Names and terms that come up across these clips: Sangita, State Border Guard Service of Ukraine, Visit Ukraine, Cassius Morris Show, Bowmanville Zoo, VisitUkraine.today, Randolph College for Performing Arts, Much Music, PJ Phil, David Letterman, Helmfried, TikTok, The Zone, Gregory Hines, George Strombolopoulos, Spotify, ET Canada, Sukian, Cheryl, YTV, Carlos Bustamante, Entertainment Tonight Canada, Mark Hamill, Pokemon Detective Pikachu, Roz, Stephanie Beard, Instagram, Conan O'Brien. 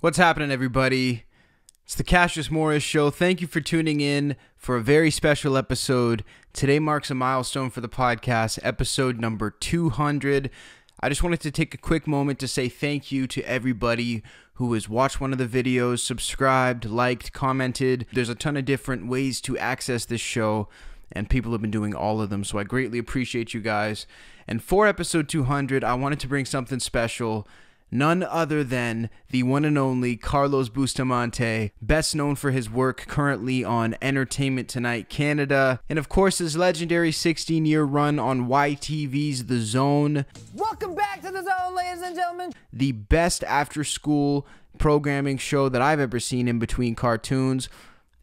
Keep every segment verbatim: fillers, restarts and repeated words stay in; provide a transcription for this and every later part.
What's happening, everybody? It's the Cassius Morris Show. Thank you for tuning in for a very special episode. Today marks a milestone for the podcast, episode number two hundred. I just wanted to take a quick moment to say thank you to everybody who has watched one of the videos, subscribed, liked, commented. There's a ton of different ways to access this show, and people have been doing all of them, so I greatly appreciate you guys. And for episode two hundred, I wanted to bring something special. None other than the one and only Carlos Bustamante, best known for his work currently on Entertainment Tonight Canada, and of course his legendary sixteen year run on Y T V's The Zone. Welcome back to The Zone, ladies and gentlemen. The best after school programming show that I've ever seen in between cartoons.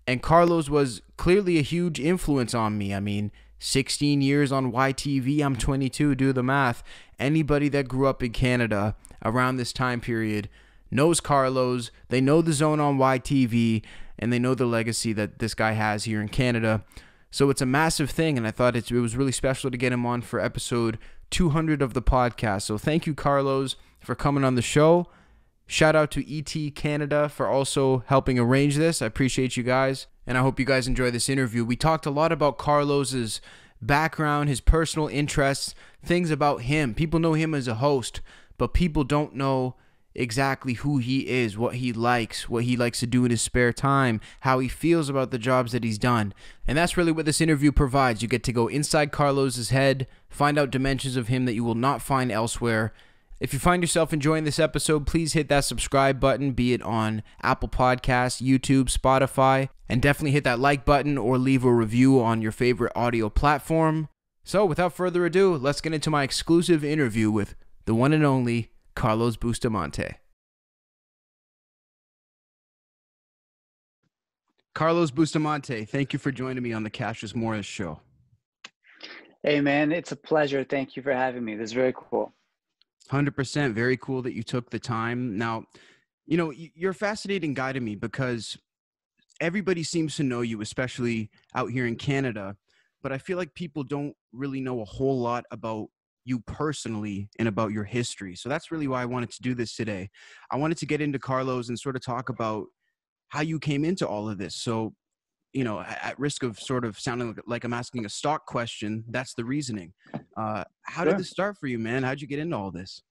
And Carlos was clearly a huge influence on me. I mean, sixteen years on Y T V, I'm twenty-two, do the math. Anybody that grew up in Canada around this time period knows Carlos. They know The Zone on Y T V, and they know the legacy that this guy has here in Canada. So it's a massive thing, and I thought it was really special to get him on for episode two hundred of the podcast. So thank you, Carlos, for coming on the show. Shout out to E T Canada for also helping arrange this. I appreciate you guys, and I hope you guys enjoy this interview. We talked a lot about Carlos's background, his personal interests, things about him. People know him as a host, but people don't know exactly who he is, what he likes, what he likes to do in his spare time, how he feels about the jobs that he's done. And that's really what this interview provides. You get to go inside Carlos's head, find out dimensions of him that you will not find elsewhere. If you find yourself enjoying this episode, please hit that subscribe button, be it on Apple Podcasts, YouTube, Spotify, and definitely hit that like button or leave a review on your favorite audio platform. So without further ado, let's get into my exclusive interview with the one and only Carlos Bustamante. Carlos Bustamante, thank you for joining me on the Cassius Morris Show. Hey, man, it's a pleasure. Thank you for having me. This is very cool. one hundred percent. Very cool that you took the time. Now, you know, you're a fascinating guy to me because everybody seems to know you, especially out here in Canada, but I feel like people don't really know a whole lot about you personally and about your history. So that's really why I wanted to do this today. I wanted to get into Carlos and sort of talk about how you came into all of this. So, you know, at risk of sort of sounding like I'm asking a stock question, that's the reasoning. Uh, how sure. did this start for you, man? How'd you get into all this?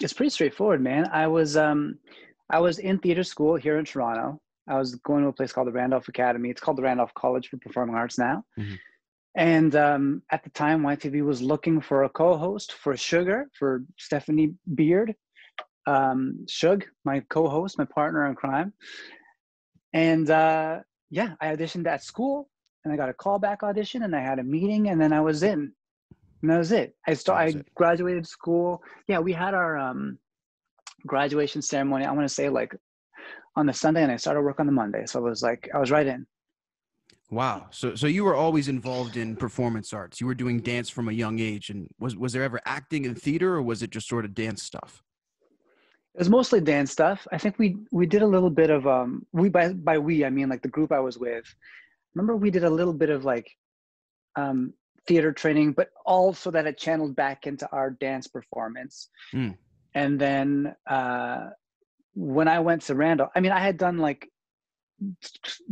It's pretty straightforward, man. I was, um, I was in theater school here in Toronto. I was going to a place called the Randolph Academy. It's called the Randolph College for Performing Arts now. Mm-hmm. And um, at the time, Y T V was looking for a co-host for Sugar, for Stephanie Beard, um, Shug, my co-host, my partner in crime. And uh, yeah, I auditioned at school, and I got a callback audition, and I had a meeting, and then I was in, and that was it. I started. I graduated school. Yeah, we had our um, graduation ceremony, I want to say, like on the Sunday, and I started work on the Monday. So it was like I was right in. Wow. So, so you were always involved in performance arts. You were doing dance from a young age. And was, was there ever acting in theater, or was it just sort of dance stuff? It was mostly dance stuff. I think we, we did a little bit of, um, we, by, by we, I mean like the group I was with. Remember, we did a little bit of like um, theater training, but also that it channeled back into our dance performance. Mm. And then uh, when I went to Randall, I mean, I had done like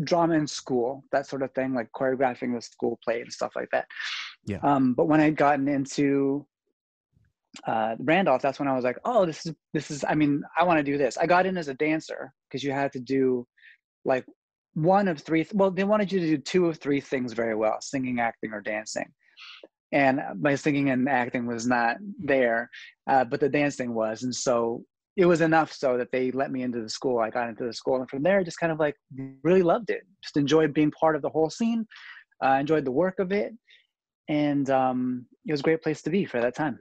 drama in school, that sort of thing, like choreographing the school play and stuff like that. Yeah. Um, but when I'd gotten into uh, Randolph, that's when I was like, oh, this is, this is, I mean, I want to do this. I got in as a dancer because you had to do like one of three, th well, they wanted you to do two of three things very well, singing, acting, or dancing. And my singing and acting was not there, uh, but the dancing was. And so it was enough so that they let me into the school. I got into the school, and from there, I just kind of like really loved it. Just enjoyed being part of the whole scene. Uh, enjoyed the work of it. And um, it was a great place to be for that time.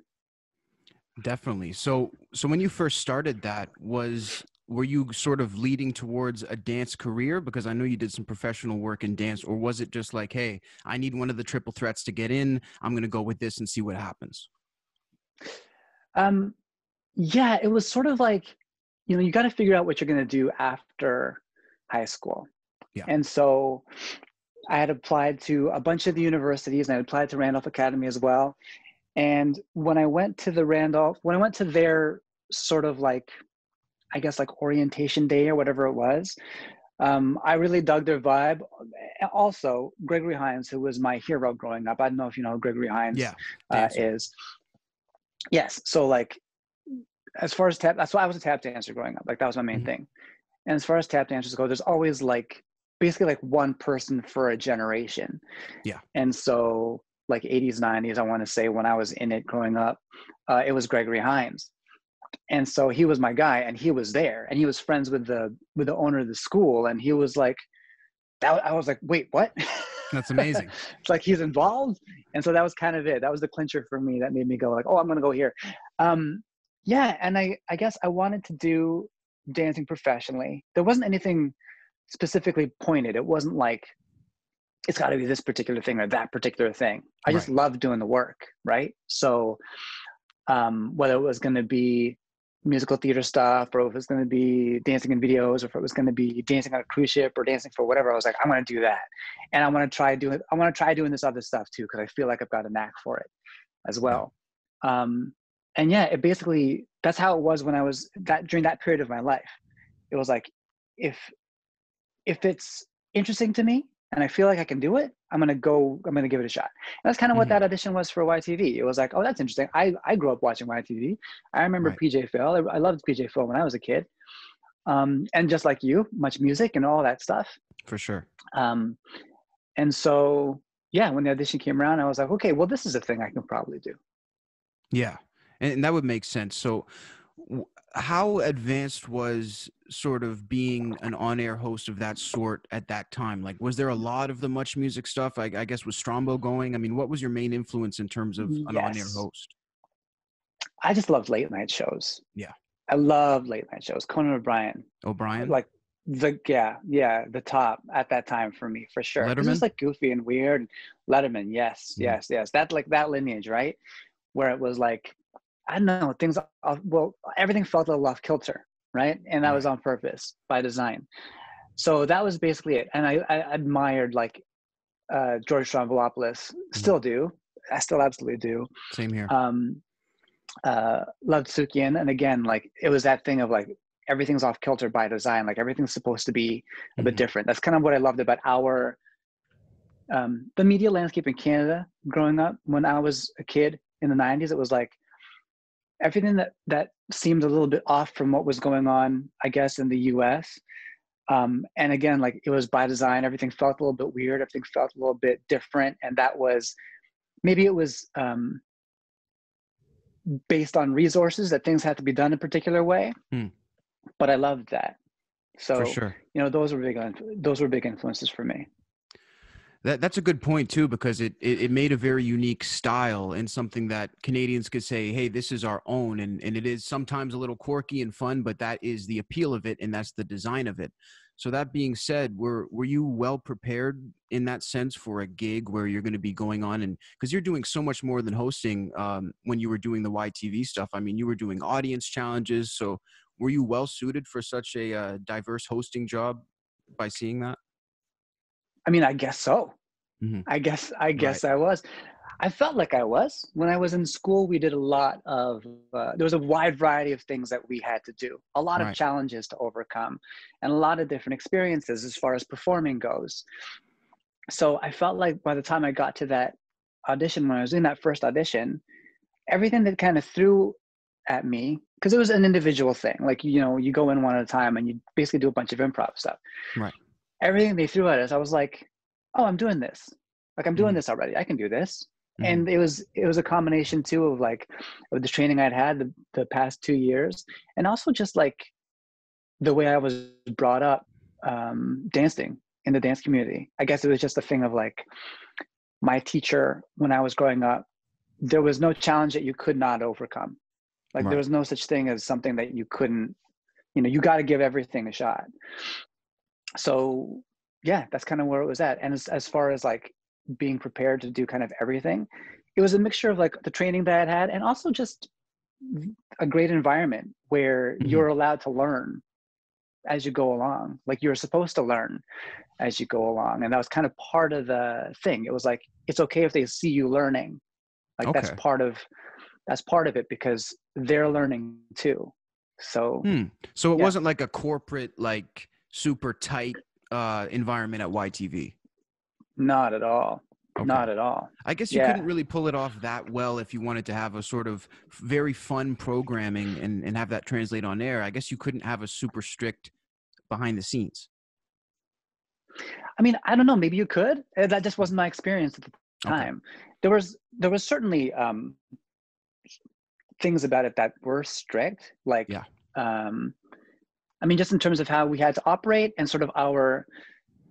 Definitely. So, so when you first started that, was, were you sort of leading towards a dance career? Because I know you did some professional work in dance, or was it just like, hey, I need one of the triple threats to get in. I'm going to go with this and see what happens. Um, Yeah, it was sort of like, you know, you got to figure out what you're going to do after high school. Yeah. And so I had applied to a bunch of the universities, and I applied to Randolph Academy as well. And when I went to the Randolph, when I went to their sort of like, I guess like orientation day or whatever it was. Um, I really dug their vibe. Also, Gregory Hines, who was my hero growing up. I don't know if you know who Gregory Hines yeah, uh, is. Yes. So like, as far as tap, that's why I was a tap dancer growing up. Like that was my main mm-hmm. thing. And as far as tap dancers go, there's always like, basically like one person for a generation. Yeah. And so like eighties, nineties, I want to say when I was in it growing up, uh, it was Gregory Hines. And so he was my guy, and he was there, and he was friends with the with the owner of the school, and he was like, that, I was like, wait, what? That's amazing. It's like he's involved, and so that was kind of it. That was the clincher for me that made me go like, oh, I'm gonna go here. Um, yeah, and I I guess I wanted to do dancing professionally. There wasn't anything specifically pointed. It wasn't like it's got to be this particular thing or that particular thing. I just right. loved doing the work, right? So. Um, whether it was going to be musical theater stuff, or if it was going to be dancing in videos, or if it was going to be dancing on a cruise ship or dancing for whatever, I was like, I'm going to do that. And I want to try doing, I want to try doing this other stuff too, because I feel like I've got a knack for it as well. Um, and yeah, it basically, that's how it was when I was that during that period of my life. It was like, if, if it's interesting to me and I feel like I can do it, I'm going to go, I'm going to give it a shot. And that's kind of mm-hmm. what that audition was for Y T V. It was like, oh, that's interesting. I, I grew up watching Y T V. I remember right. P J Phil. I, I loved P J Phil when I was a kid. Um, and just like you, Much Music and all that stuff. For sure. Um, and so, yeah, when the audition came around, I was like, okay, well, this is a thing I can probably do. Yeah. And, and that would make sense. So how advanced was sort of being an on-air host of that sort at that time? Like, was there a lot of the Much Music stuff? I, I guess, was Strombo going? I mean, what was your main influence in terms of an yes. on-air host? I just loved late night shows. Yeah. I loved late night shows. Conan O'Brien. O'Brien? Like, the yeah, yeah, the top at that time for me, for sure. Letterman? It was like goofy and weird. Letterman, yes, mm-hmm. yes, yes. That, like, that lineage, right? Where it was like, I don't know, things, well, everything felt a little off kilter, right? And that was on purpose, by design. So that was basically it. And I, I admired like uh, George Strombolopoulos, still do. I still absolutely do. Same here. Um, uh, loved Sukian. And again, like it was that thing of like, everything's off kilter by design. Like everything's supposed to be a bit mm-hmm. different. That's kind of what I loved about our, um, the media landscape in Canada growing up. When I was a kid in the nineties, it was like, everything that, that seemed a little bit off from what was going on, I guess, in the U S. Um, and again, like it was by design, everything felt a little bit weird. Everything felt a little bit different. And that was, maybe it was um, based on resources that things had to be done a particular way. Mm. But I loved that. So, for sure. you know, those were big, those were big influences for me. That, that's a good point, too, because it, it, it made a very unique style and something that Canadians could say, hey, this is our own. And, and it is sometimes a little quirky and fun, but that is the appeal of it. And that's the design of it. So that being said, were, were you well prepared in that sense for a gig where you're going to be going on? And because you're doing so much more than hosting um, when you were doing the Y T V stuff. I mean, you were doing audience challenges. So were you well suited for such a uh, diverse hosting job by seeing that? I mean, I guess so. Mm-hmm. I guess, I guess right. I was. I felt like I was. When I was in school, we did a lot of, uh, there was a wide variety of things that we had to do, a lot right. of challenges to overcome, and a lot of different experiences as far as performing goes. So I felt like by the time I got to that audition, when I was in that first audition, everything that kind of threw at me, because it was an individual thing. Like, you know, you go in one at a time and you basically do a bunch of improv stuff. Right. Everything they threw at us, I was like, oh, I'm doing this. Like, I'm doing mm-hmm. this already. I can do this. Mm-hmm. And it was it was a combination, too, of, like, of the training I'd had the, the past two years. And also just, like, the way I was brought up um, dancing in the dance community. I guess it was just a thing of, like, my teacher, when I was growing up, there was no challenge that you could not overcome. Like, right. there was no such thing as something that you couldn't, you know, you got to give everything a shot. So yeah, that's kind of where it was at. And as, as far as like being prepared to do kind of everything, it was a mixture of like the training that I had and also just a great environment where mm-hmm. you're allowed to learn as you go along. Like you're supposed to learn as you go along. And that was kind of part of the thing. It was like, it's okay if they see you learning. Like okay. that's part of, that's part of it because they're learning too. So, hmm. so it yeah. wasn't like a corporate, like super tight uh, environment at Y T V. Not at all. Okay. Not at all. I guess you yeah. couldn't really pull it off that well if you wanted to have a sort of very fun programming and, and have that translate on air. I guess you couldn't have a super strict behind the scenes. I mean, I don't know. Maybe you could. That just wasn't my experience at the time. Okay. There was there was certainly um, things about it that were strict. Like, yeah. um, I mean, just in terms of how we had to operate and sort of our,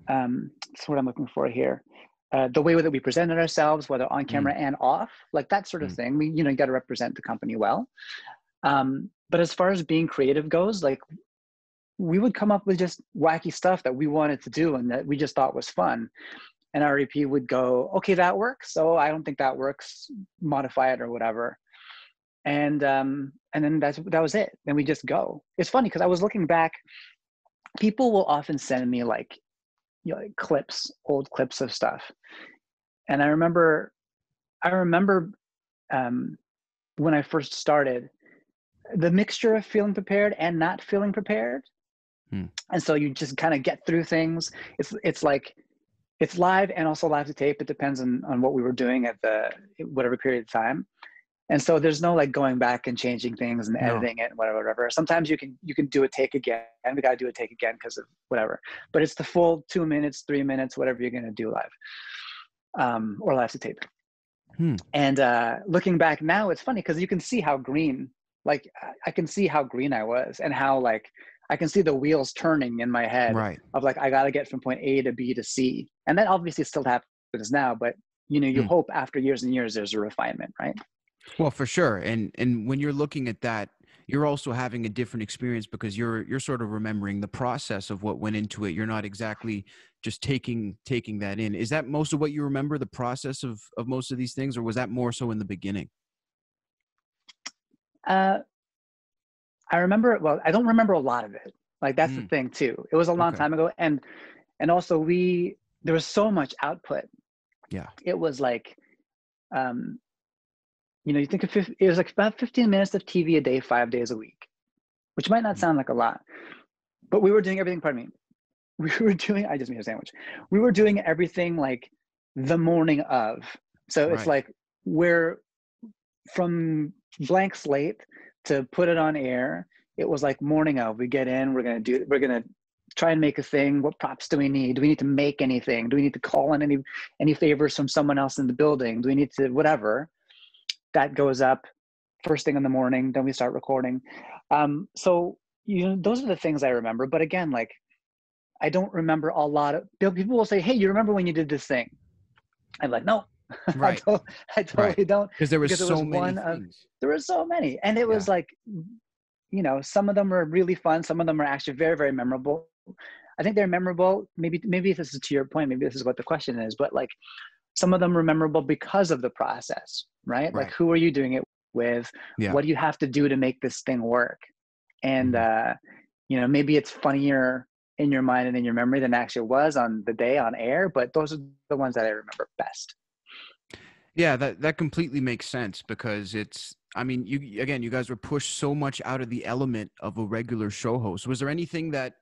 um, that's what I'm looking for here. Uh, the way that we presented ourselves, whether on camera mm. and off, like that sort of mm. thing. We, you know, you got to represent the company well. Um, but as far as being creative goes, like we would come up with just wacky stuff that we wanted to do and that we just thought was fun. And our E P would go, okay, that works. So I don't think that works. Modify it or whatever. And um, and then that's, that was it. Then we just go. It's funny because I was looking back. People will often send me like, you know, like clips, old clips of stuff. And I remember, I remember um, when I first started, the mixture of feeling prepared and not feeling prepared. Hmm. And so you just kind of get through things. It's, it's like, it's live and also live to tape. It depends on, on what we were doing at the, whatever period of time. And so there's no like going back and changing things and editing no. it and whatever, whatever. Sometimes you can, you can do a take again, and we got to do a take again because of whatever, but it's the full two minutes, three minutes, whatever you're going to do live um, or live to tape. Hmm. And uh, looking back now, it's funny because you can see how green, like I can see how green I was and how like, I can see the wheels turning in my head right. of like, I got to get from point A to B to C. And that obviously still happens now, but you know, you hmm. hope after years and years, there's a refinement, right? Well, for sure. And and when you're looking at that, you're also having a different experience because you're you're sort of remembering the process of what went into it. You're not exactly just taking taking that in. Is that most of what you remember, the process of, of most of these things, or was that more so in the beginning? Uh, I remember, well, I don't remember a lot of it. Like that's mm. the thing too. It was a long okay. time ago. And and also we, there was so much output. Yeah. It was like, um, you know, you think of it was like about fifteen minutes of T V a day, five days a week, which might not sound like a lot, but we were doing everything. Pardon me. We were doing, I just made a sandwich. We were doing everything like the morning of. So it's right. like we're from blank slate to put it on air. It was like morning of. We get in, we're going to do, we're going to try and make a thing. What props do we need? Do we need to make anything? Do we need to call in any, any favors from someone else in the building? Do we need to, whatever. That goes up first thing in the morning, then we start recording. Um, so, you know, those are the things I remember. But again, like, I don't remember a lot of, people will say, hey, you remember when you did this thing? I'm like, no, right. I, don't, I totally right. don't. Because there was because so was many one of, There were so many. And it yeah. was like, you know, some of them were really fun. Some of them are actually very, very memorable. I think they're memorable. Maybe, maybe this is to your point. Maybe this is what the question is. But like, some of them are memorable because of the process, right? Right. Like who are you doing it with? Yeah. What do you have to do to make this thing work? And, mm-hmm. uh, you know, maybe it's funnier in your mind and in your memory than it actually was on the day on air, but those are the ones that I remember best. Yeah, that, that completely makes sense because it's, I mean, you again, you guys were pushed so much out of the element of a regular show host. Was there anything that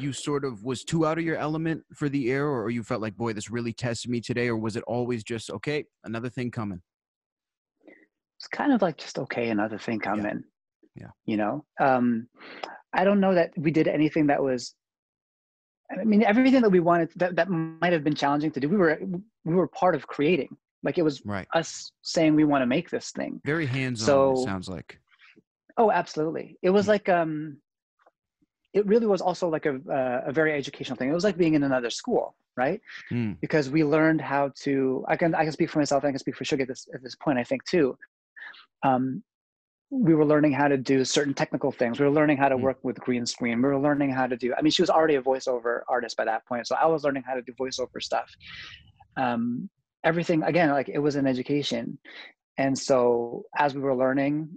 you sort of was too out of your element for the air, or you felt like, boy, this really tested me today? Or was it always just, okay, another thing coming? It's kind of like just, okay, another thing coming, yeah. yeah. you know? Um, I don't know that we did anything that was, I mean, everything that we wanted, that, that might've been challenging to do. We were, we were part of creating, like it was right. us saying, we want to make this thing. Very hands-on, so, it sounds like. Oh, absolutely. It was yeah. like, um, it really was also like a, uh, a very educational thing. It was like being in another school, right? Mm. Because we learned how to, I can, I can speak for myself, I can speak for Sugar at this, at this point, I think too. Um, we were learning how to do certain technical things. We were learning how to mm. work with green screen. We were learning how to do, I mean, she was already a voiceover artist by that point. So I was learning how to do voiceover stuff. Um, everything, again, like it was an education. And so as we were learning,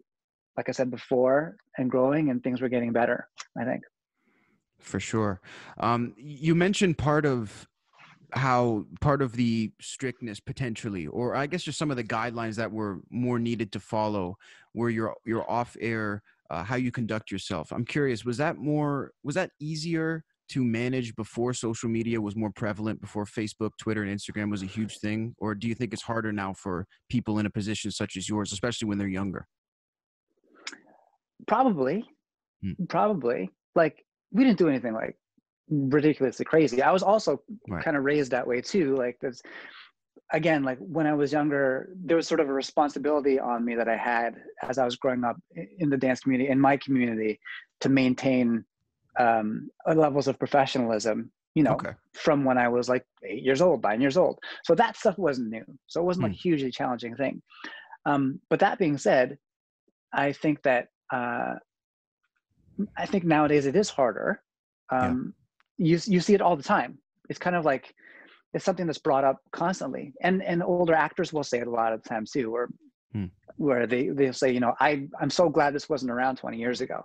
like I said before, and growing, and things were getting better, I think. For sure. Um, you mentioned part of how part of the strictness potentially, or I guess just some of the guidelines that were more needed to follow were your, your off air uh, how you conduct yourself. I'm curious, was that more, was that easier to manage before social media was more prevalent, before Facebook, Twitter, and Instagram was a huge thing? Or do you think it's harder now for people in a position such as yours, especially when they're younger? Probably, hmm. probably. Like, we didn't do anything like ridiculously crazy. I was also right. kind of raised that way too. Like, there's, again, like when I was younger, there was sort of a responsibility on me that I had as I was growing up in the dance community, in my community, to maintain um, levels of professionalism, you know, okay. from when I was like eight years old, nine years old. So that stuff wasn't new. So it wasn't hmm. like a hugely challenging thing. Um, but that being said, I think that, uh, I think nowadays it is harder. Um, yeah. you, you see it all the time. It's kind of like, it's something that's brought up constantly. And, and older actors will say it a lot of the time too, where, hmm. where they, they'll say, you know, I, I'm so glad this wasn't around twenty years ago.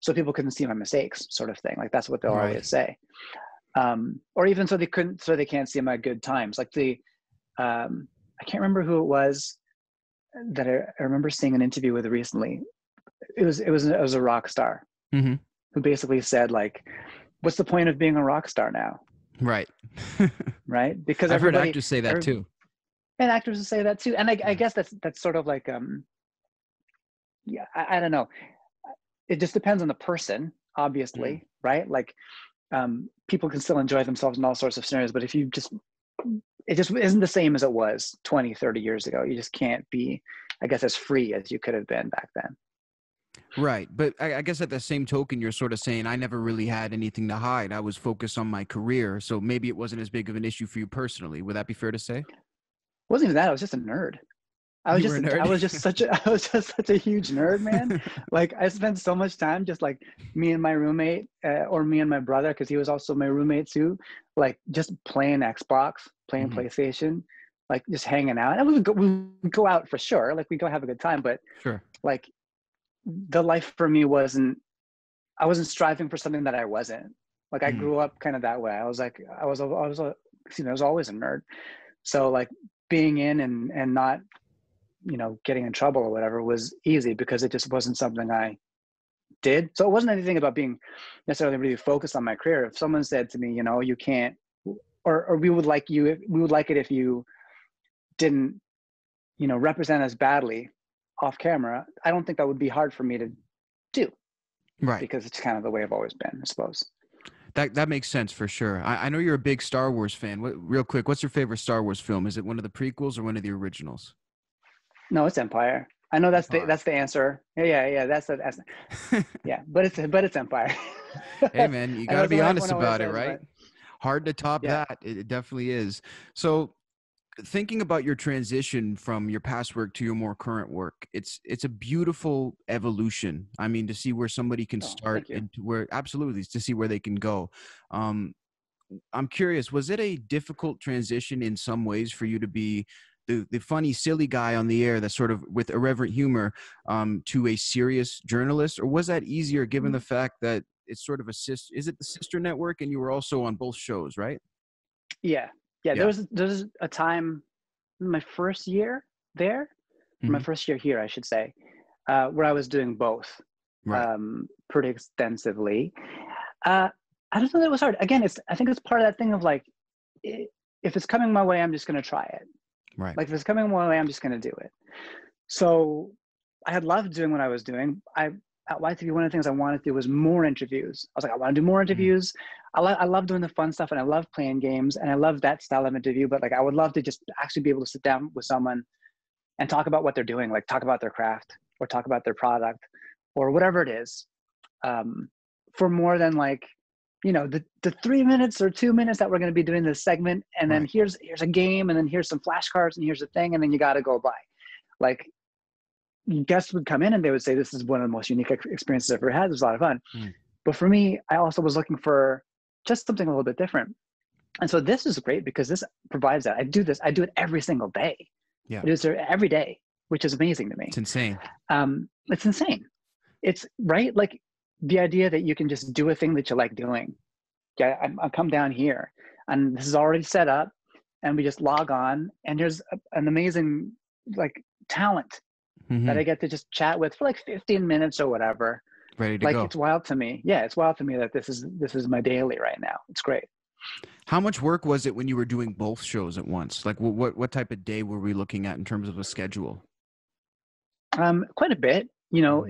So people couldn't see my mistakes, sort of thing. Like, that's what they'll right. always say. Um, or even so they couldn't, so they can't see my good times. Like the, um, I can't remember who it was that I, I remember seeing an interview with recently. It was, it was, it was a rock star mm-hmm. who basically said, like, what's the point of being a rock star now? Right. Right. Because I've heard actors say that too. And actors say that too. And I, I guess that's, that's sort of like, um, yeah, I, I don't know. It just depends on the person, obviously. Mm. Right. Like, um, people can still enjoy themselves in all sorts of scenarios, but if you just, it just isn't the same as it was twenty, thirty years ago. You just can't be, I guess, as free as you could have been back then. Right. But I, I guess at the same token, you're sort of saying, I never really had anything to hide. I was focused on my career. So maybe it wasn't as big of an issue for you personally. Would that be fair to say? It wasn't even that. I was just a nerd. I was, just, nerd? I was just such a, I was just such a huge nerd, man. Like, I spent so much time just like me and my roommate uh, or me and my brother, because he was also my roommate too, like just playing Xbox, playing mm-hmm. PlayStation, like just hanging out. And we would go, we would go out for sure. Like, we go have a good time, but sure. like, the life for me wasn't, I wasn't striving for something that I wasn't. Like, I mm. grew up kind of that way. I was like, I was, a, I was, a, you know, I was always a nerd. So like being in and, and not, you know, getting in trouble or whatever was easy because it just wasn't something I did. So it wasn't anything about being necessarily really focused on my career. If someone said to me, you know, you can't, or, or we would like you, we would like it if you didn't, you know, represent us badly off camera, I don't think that would be hard for me to do. Right. Because it's kind of the way I've always been, I suppose. That that makes sense for sure. I, I know you're a big Star Wars fan. What, real quick, what's your favorite Star Wars film? Is it one of the prequels or one of the originals? No, it's Empire. I know that's the, that's the answer. Yeah, yeah, yeah. That's the, that's the, yeah, but it's, but it's Empire. Hey man, you gotta be honest about it, right? Hard to top yeah. that. It definitely is. So, thinking about your transition from your past work to your more current work, it's it's a beautiful evolution. I mean, to see where somebody can oh, start and to where, absolutely, to see where they can go. Um, I'm curious, was it a difficult transition in some ways for you to be the, the funny, silly guy on the air that sort of with irreverent humor um, to a serious journalist? Or was that easier given mm-hmm. the fact that it's sort of a sister, is it the sister network? And you were also on both shows, right? Yeah. Yeah, yeah, there was there was a time, my first year there, mm-hmm. my first year here, I should say, uh, where I was doing both right. um, pretty extensively. Uh, I don't know that it was hard. Again, it's I think it's part of that thing of like, it, if it's coming my way, I'm just going to try it. Right. Like if it's coming my way, I'm just going to do it. So I had loved doing what I was doing. I at Y T V, one of the things I wanted to do was more interviews. I was like, I want to do more interviews. Mm-hmm. I, lo- I love doing the fun stuff and I love playing games and I love that style of interview, but like, I would love to just actually be able to sit down with someone and talk about what they're doing, like talk about their craft or talk about their product or whatever it is um, for more than like, you know, the, the three minutes or two minutes that we're going to be doing this segment. And right. then here's, here's a game and then here's some flashcards and here's a thing. And then you got to go by like, guests would come in and they would say, this is one of the most unique experiences I've ever had. It was a lot of fun. Mm. But for me, I also was looking for just something a little bit different. And so this is great because this provides that. I do this. I do it every single day. Yeah. I do this every day, which is amazing to me. It's insane. Um, it's insane. It's right. Like the idea that you can just do a thing that you like doing. Yeah. I, I come down here and this is already set up and we just log on and there's a, an amazing like talent mm-hmm. that I get to just chat with for like fifteen minutes or whatever. Ready to like, go. It's wild to me. Yeah, it's wild to me that this is this is my daily right now. It's great. How much work was it when you were doing both shows at once? Like, what what type of day were we looking at in terms of a schedule? Um, quite a bit. You know,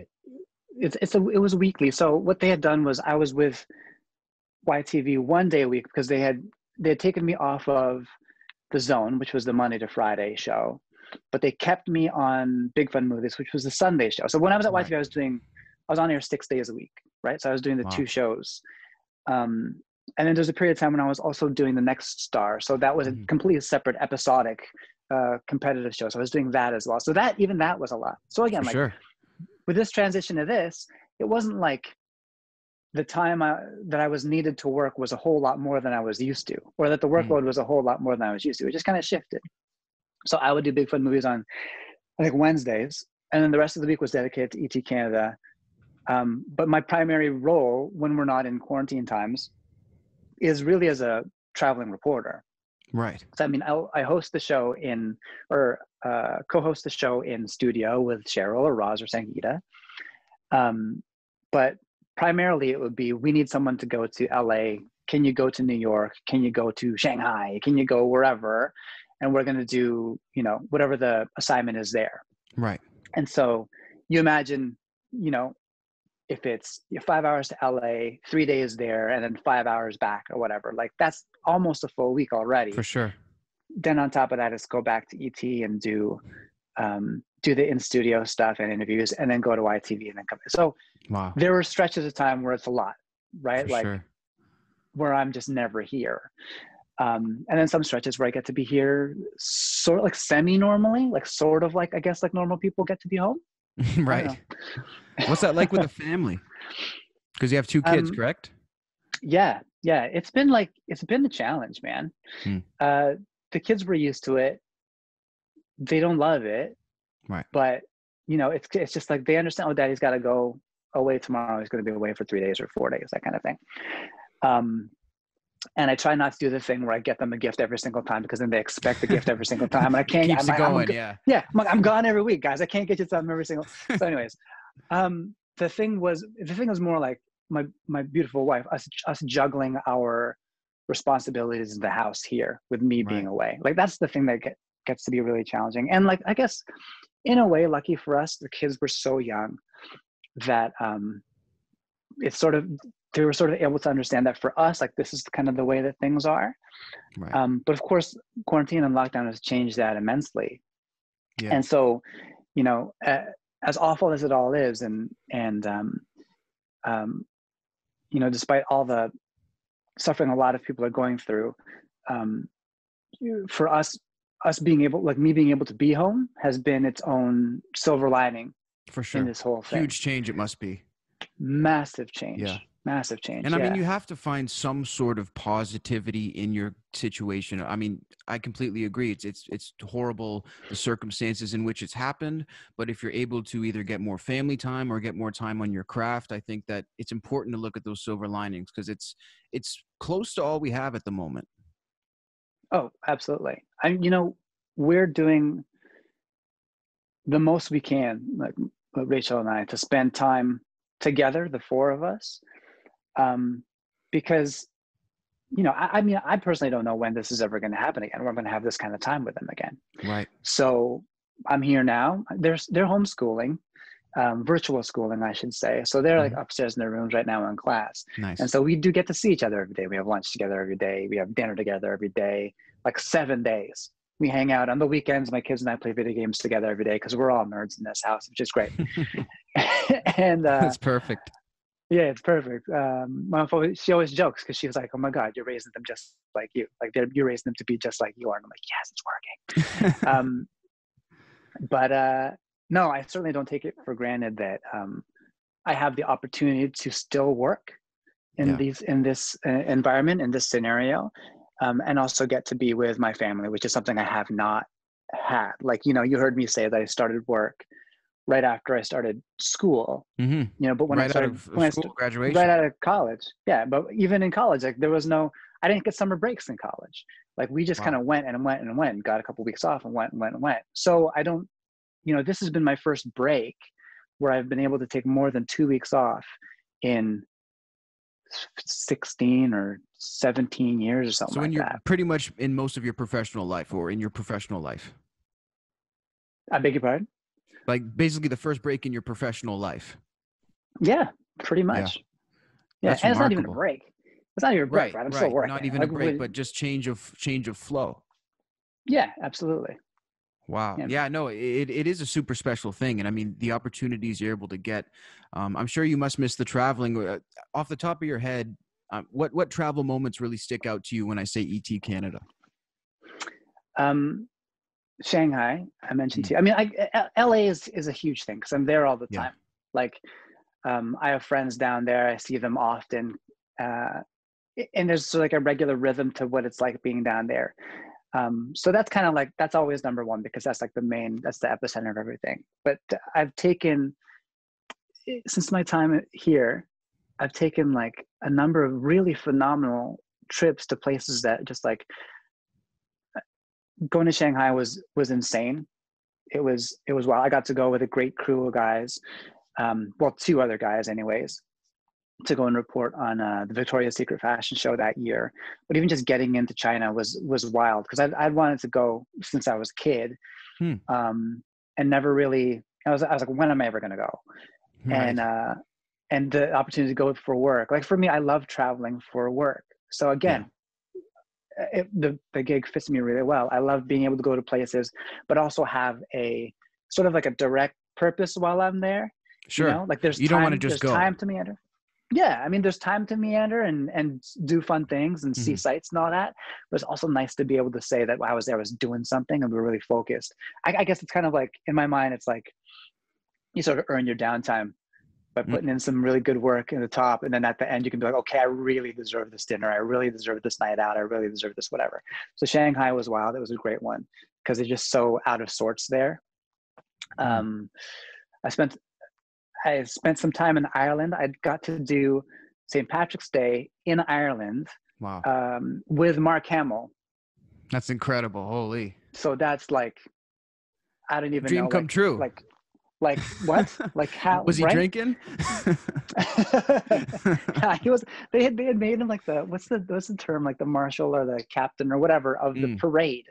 it's it's a, it was weekly. So what they had done was I was with Y T V one day a week because they had they had taken me off of The Zone, which was the Monday to Friday show, but they kept me on Big Fun Movies, which was the Sunday show. So when I was at Y T V, I was doing I was on air six days a week, right? So I was doing the wow. two shows. Um, and then there's a period of time when I was also doing The Next Star. So that was a completely separate episodic uh, competitive show. So I was doing that as well. So that, even that was a lot. So again, like sure. with this transition to this, it wasn't like the time I, that I was needed to work was a whole lot more than I was used to, or that the workload mm. was a whole lot more than I was used to. It just kind of shifted. So I would do Big Fun Movies on, I think, Wednesdays. And then the rest of the week was dedicated to E T Canada. Um, but my primary role when we're not in quarantine times is really as a traveling reporter. Right. So, I mean, I, I host the show in, or uh, co-host the show in studio with Cheryl or Roz or Sangita. Um, but primarily it would be, we need someone to go to L A. Can you go to New York? Can you go to Shanghai? Can you go wherever? And we're going to do, you know, whatever the assignment is there. Right. And so you imagine, you know, if it's five hours to L A, three days there, and then five hours back or whatever, like that's almost a full week already. For sure. Then on top of that, it's go back to E T and do um, do the in-studio stuff and interviews, and then go to Y T V and then come. So wow. there were stretches of time where it's a lot, right? For like sure. where I'm just never here. Um, and then some stretches where I get to be here sort of like semi-normally, like sort of like, I guess, like normal people get to be home. Right. What's that like with the family? Because you have two kids, um, correct? Yeah. Yeah. It's been like, it's been a challenge, man. Hmm. Uh, the kids were used to it. They don't love it. Right. But, you know, it's, it's just like, they understand, oh, daddy's got to go away tomorrow. He's going to be away for three days or four days, that kind of thing. Um, and I try not to do the thing where I get them a gift every single time, because then they expect the gift every single time. And I can't, Keeps I'm, it going, I'm, yeah. Yeah. I'm, like, I'm gone every week, guys. I can't get you something every single. So anyways, um the thing was the thing was more like my my beautiful wife us us juggling our responsibilities in the house here with me right. being away. Like that's the thing that get, gets to be really challenging. And like I guess in a way, lucky for us, the kids were so young that um it's sort of they were sort of able to understand that for us, like this is kind of the way that things are. Right. Um but of course quarantine and lockdown has changed that immensely. Yeah. And so, you know, uh, as awful as it all is, and and um, um, you know, despite all the suffering a lot of people are going through, um, for us, us being able, like me being able to be home, has been its own silver lining. For sure, in this whole thing, huge change it must be. Massive change. Yeah. Massive change. And I yeah. mean, you have to find some sort of positivity in your situation. I mean, I completely agree. It's, it's, it's horrible, the circumstances in which it's happened. But if you're able to either get more family time or get more time on your craft, I think that it's important to look at those silver linings, because it's, it's close to all we have at the moment. Oh, absolutely. I, you know, we're doing the most we can, like Rachel and I, to spend time together, the four of us. Um, because, you know, I, I mean, I personally don't know when this is ever going to happen again. We're going to have this kind of time with them again. Right. So I'm here now. They're, they're homeschooling, um, virtual schooling, I should say. So they're mm-hmm. like upstairs in their rooms right now in class. Nice. And so we do get to see each other every day. We have lunch together every day. We have dinner together every day, like seven days. We hang out on the weekends. My kids and I play video games together every day because we're all nerds in this house, which is great. and uh, That's perfect. Yeah, it's perfect. Um, my mom, she always jokes because she was like, "Oh my God, you're raising them just like you. Like they're, you're raising them to be just like you are." And I'm like, "Yes, it's working." um, but uh, no, I certainly don't take it for granted that um, I have the opportunity to still work in yeah. these in this uh, environment, in this scenario, um, and also get to be with my family, which is something I have not had. Like you know, you heard me say that I started work right after I started school, mm-hmm. you know, but when right I started, out of when school, I st- graduation. Right out of college. Yeah. But even in college, like there was no, I didn't get summer breaks in college. Like we just wow. kind of went and went and went and got a couple of weeks off and went and went and went. So I don't you know, this has been my first break where I've been able to take more than two weeks off in sixteen or seventeen years or something so like you're that. Pretty much in most of your professional life or in your professional life. I beg your pardon? Like basically the first break in your professional life. Yeah, pretty much. Yeah, yeah. And it's not even a break. It's not even a break, right? right? I'm right. still working. Not even like, a break, but just change of change of flow. Yeah, absolutely. Wow. Yeah, yeah no, it, it is a super special thing. And I mean, the opportunities you're able to get, um, I'm sure you must miss the traveling. Uh, off the top of your head, um, what, what travel moments really stick out to you when I say E T Canada? Um, Shanghai, I mentioned mm-hmm. to you. I mean, I, L A is, is a huge thing because I'm there all the yeah. time. Like, um, I have friends down there. I see them often. Uh, and there's like a regular rhythm to what it's like being down there. Um, so that's kind of like, that's always number one, because that's like the main, that's the epicenter of everything. But I've taken, since my time here, I've taken like a number of really phenomenal trips to places that just like, going to Shanghai was, was insane. It was, it was wild. I got to go with a great crew of guys, um, well, two other guys anyways, to go and report on uh, the Victoria's Secret fashion show that year. But even just getting into China was was wild, because I'd, I'd wanted to go since I was a kid, hmm. um, and never really. I was I was like, when am I ever going to go? Right. And uh, and the opportunity to go for work. Like for me, I love traveling for work. So again, yeah. it, the the gig fits me really well. I love being able to go to places, but also have a sort of like a direct purpose while I'm there. Sure. You know? Like there's you time, don't want to just there's go. Time to meander. Yeah, I mean, there's time to meander and, and do fun things and see mm-hmm. sights and all that. But it's also nice to be able to say that while I was there, I was doing something and we were really focused. I, I guess it's kind of like, in my mind, it's like you sort of earn your downtime by putting mm-hmm. in some really good work in the top. And then at the end, you can be like, okay, I really deserve this dinner. I really deserve this night out. I really deserve this whatever. So Shanghai was wild. It was a great one because they're just so out of sorts there. Mm-hmm. Um, I spent... I spent some time in Ireland. I got to do Saint Patrick's Day in Ireland wow. um, with Mark Hamill. That's incredible. Holy. So that's like, I don't even Dream know. Dream come like, true. Like, like what? Like how? Was he right? drinking? yeah, he was, they had, they had made him like the, what's the, what's the term? Like the marshal or the captain or whatever of mm. the parade.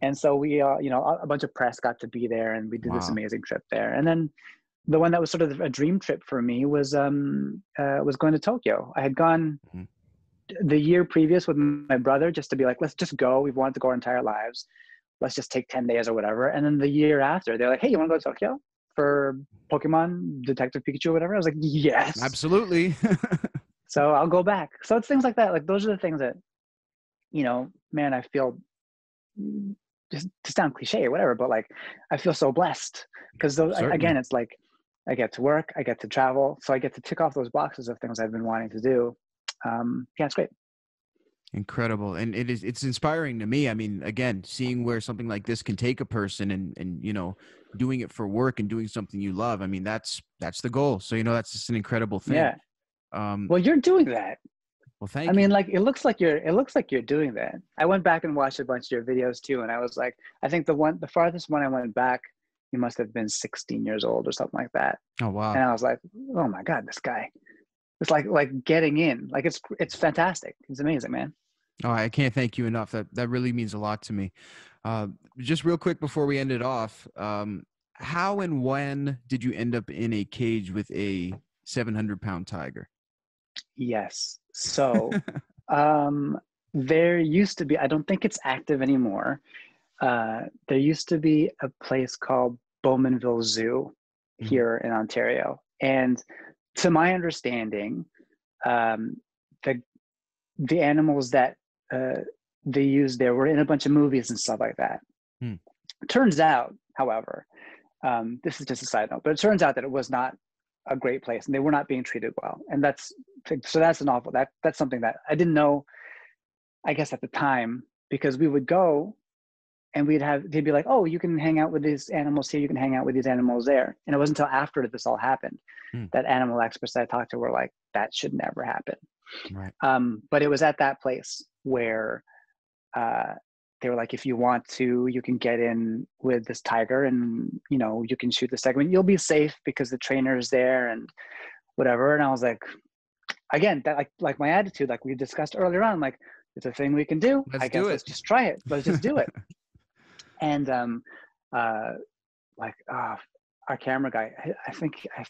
And so we, uh, you know, a bunch of press got to be there and we did wow. this amazing trip there. And then the one that was sort of a dream trip for me was um, uh, was going to Tokyo. I had gone mm-hmm. the year previous with my brother just to be like, let's just go. We've wanted to go our entire lives. Let's just take ten days or whatever. And then the year after, they're like, hey, you want to go to Tokyo for Pokemon Detective Pikachu or whatever? I was like, yes. Absolutely. So I'll go back. So it's things like that. Like those are the things that, you know, man, I feel just to sound cliche or whatever, but like I feel so blessed because those Certainly. Again, it's like, I get to work, I get to travel. So I get to tick off those boxes of things I've been wanting to do. Um, yeah, it's great. Incredible. And it is, it's inspiring to me. I mean, again, seeing where something like this can take a person and, and, you know, doing it for work and doing something you love. I mean, that's, that's the goal. So, you know, that's just an incredible thing. Yeah. Um, well, you're doing that. Well, thank I you. I mean, like, it looks like you're, it looks like you're doing that. I went back and watched a bunch of your videos too. And I was like, I think the one, the farthest one I went back, you must have been sixteen years old or something like that. Oh, wow. And I was like, oh my God, this guy, it's like, like getting in, like it's, it's fantastic. It's amazing, man. Oh, I can't thank you enough. That, that really means a lot to me. Uh, just real quick before we end it off, um, how and when did you end up in a cage with a seven hundred pound tiger? Yes. So, um, there used to be, I don't think it's active anymore. Uh, there used to be a place called Bowmanville Zoo here in Ontario. And to my understanding, um, the, the animals that uh, they used there were in a bunch of movies and stuff like that. Hmm. Turns out, however, um, this is just a side note, but it turns out that it was not a great place and they were not being treated well. And that's, so that's an awful, that, that's something that I didn't know, I guess at the time, because we would go and we'd have, they'd be like, oh, you can hang out with these animals here. You can hang out with these animals there. And it wasn't until after this all happened mm. that animal experts that I talked to were like, that should never happen. Right. Um, but it was at that place where uh, they were like, if you want to, you can get in with this tiger and, you know, you can shoot the segment. You'll be safe because the trainer's there and whatever. And I was like, again, that like, like my attitude, like we discussed earlier on, I'm like, it's a thing we can do. Let's I guess do it. Let's just try it. Let's just do it. And um, uh, like uh, our camera guy, I, I think I,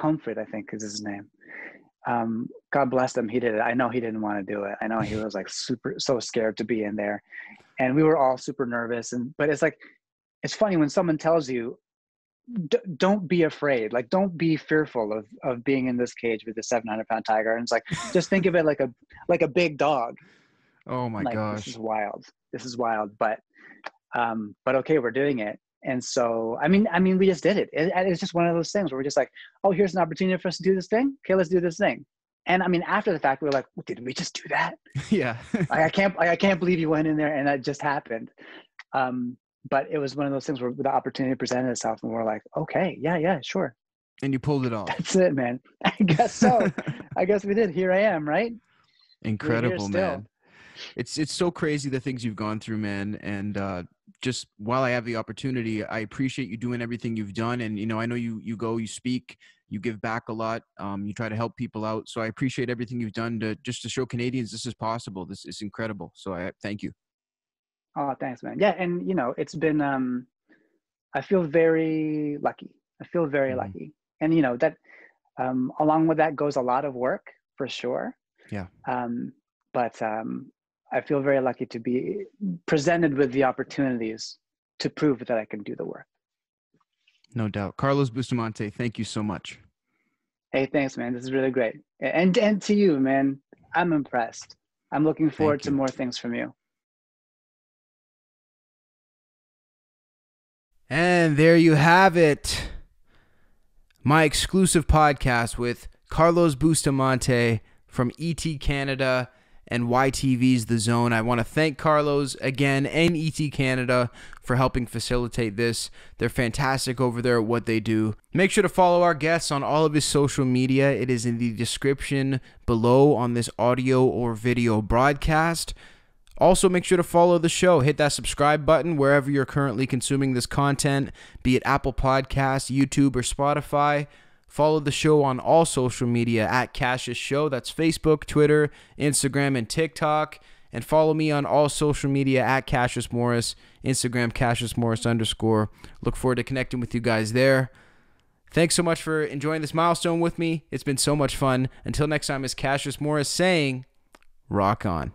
Helmfried, I think is his name. Um, God bless him. He did it. I know he didn't want to do it. I know he was like super, so scared to be in there, and we were all super nervous. And but it's like, it's funny when someone tells you, d don't be afraid. Like, don't be fearful of of being in this cage with a seven hundred pound tiger. And it's like, just think of it like a like a big dog. Oh my like, gosh, this is wild. This is wild. But um, but okay, we're doing it. And so, I mean, I mean, we just did it. it. It's just one of those things where we're just like, oh, here's an opportunity for us to do this thing. Okay, let's do this thing. And I mean, after the fact, we were like, well, did we just do that? Yeah. like, I can't, like, I can't believe you went in there and that just happened. Um, but it was one of those things where the opportunity presented itself and we're like, okay, yeah, yeah, sure. And you pulled it off. That's it, man. I guess so. I guess we did. Here I am, right? Incredible, man. It's, it's so crazy the things you've gone through, man. And, uh, just while I have the opportunity, I appreciate you doing everything you've done. And, you know, I know you, you go, you speak, you give back a lot. Um, you try to help people out. So I appreciate everything you've done to just to show Canadians this is possible. This is incredible. So I thank you. Oh, thanks, man. Yeah. And, you know, it's been, um, I feel very lucky. I feel very mm-hmm. lucky. And, you know, that um, along with that goes a lot of work for sure. Yeah. Um, but, um, I feel very lucky to be presented with the opportunities to prove that I can do the work. No doubt. Carlos Bustamante, thank you so much. Hey, thanks, man. This is really great. And, and to you, man, I'm impressed. I'm looking forward to more things from you. And there you have it. My exclusive podcast with Carlos Bustamante from E T Canada and Y T V's The Zone. I want to thank Carlos again and E T Canada for helping facilitate this. They're fantastic over there at what they do. Make sure to follow our guests on all of his social media. It is in the description below on this audio or video broadcast. Also, make sure to follow the show. Hit that subscribe button wherever you're currently consuming this content, be it Apple Podcasts, YouTube, or Spotify. Follow the show on all social media at Cassius Show. That's Facebook, Twitter, Instagram, and TikTok. And follow me on all social media at Cassius Morris, Instagram, Cassius Morris underscore. Look forward to connecting with you guys there. Thanks so much for enjoying this milestone with me. It's been so much fun. Until next time, it's Cassius Morris saying, rock on.